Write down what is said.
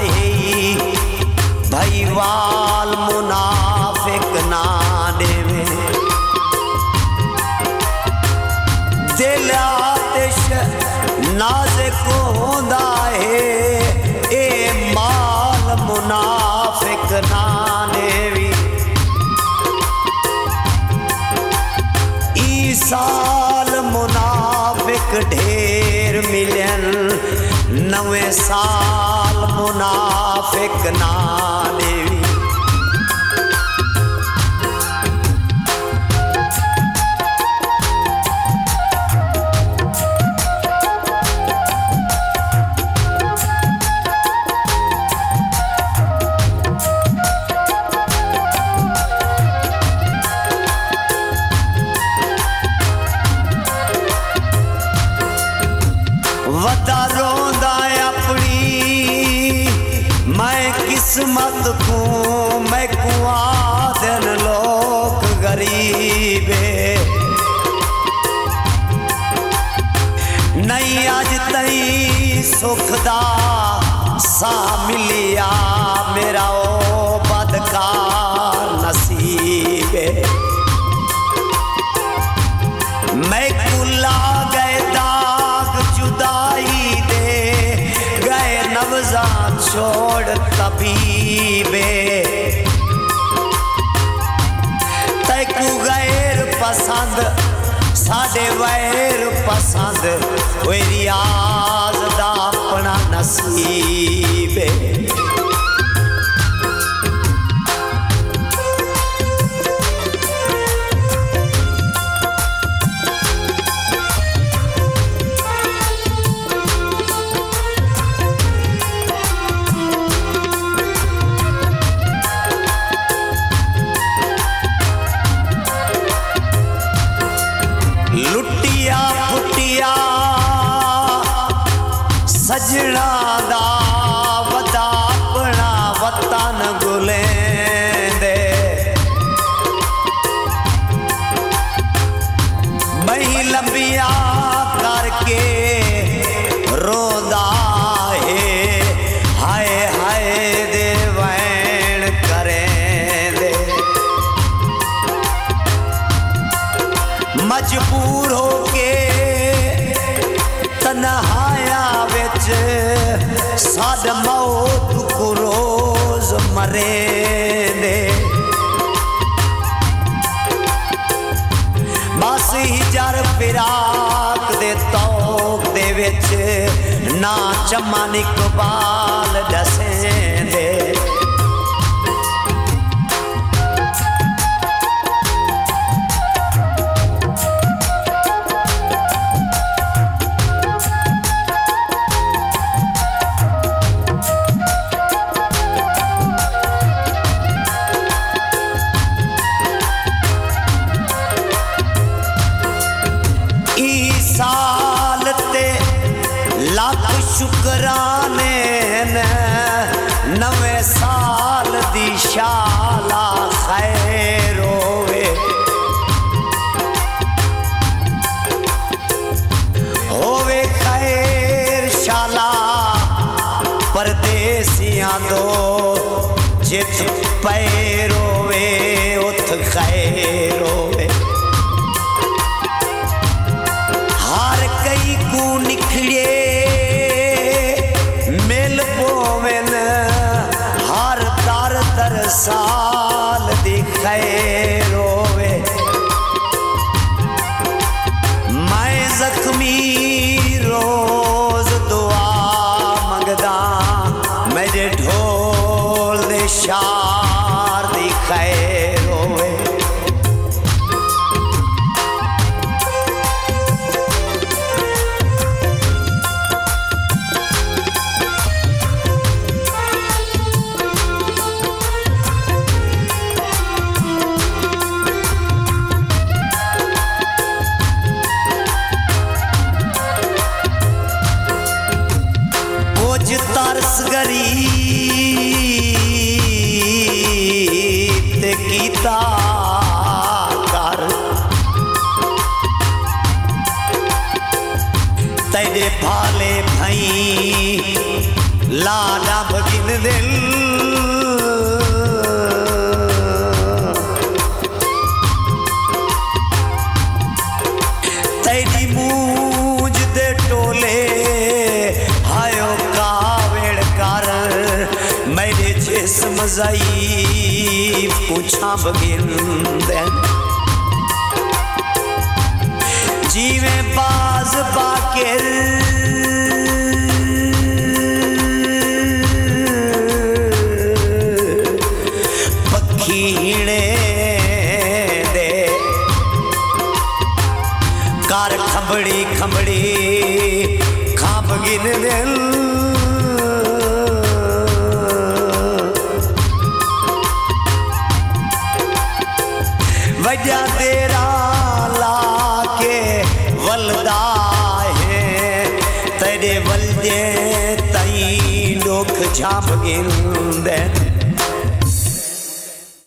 काहे भैवाल मुनाफिक ना देवे दिल आतिश नाज़िक होंदा है ए माल मुनाफिक ना देवी ई साल मुनाफिक ढेर मिलन नवे साल मुनाफिक ना देवी। वदा रोंदा अपनी मैं किस्मत को मैं कुआदन लोग गरीब नहीं अज तई सुखदा सा मिलिया मेरा ओ बदकार नसीब मैं कुला छोड़ तबीबे तैकू गैर पसंद साढ़े वैर पसंद कोई रियाज दा अपना नसीबे। लुटिया फुटिया सजना दा वदा अपना वतन गुलेंदे बही लंबिया करके रोदा है हाय हाय दे वैण करेंदे मजबूर नहाया बिच साद मौत को रोज मरे ने बस हिजर फिराक दे तौक दे बिच ना चमन इकबाल दसे दे शुकराने नवे साल दी शाला खैर होवे होवे खैर शाला परदेसियां दो जित पैर होवे उत खैर होवे हर कई को निखड़े साल दिखाए रोवे मैं जख्मी रोज दुआ मंगदा मेरे ढोल दे शार दिखाए रोवे। तरस गरीब ते कीता कर तेरे भाले भई लाडा भगिन दिल तेरी मूझ दे टोले हायो कावेड़ कार मेरे जिस मजाई पूछा भगिन जीवे बाज बाकिर खंबड़ी खंबड़ी खाप गिन दिल वजह तेरा लाके वलदा है तेरे वलदे तई लोग छाप गिन दे।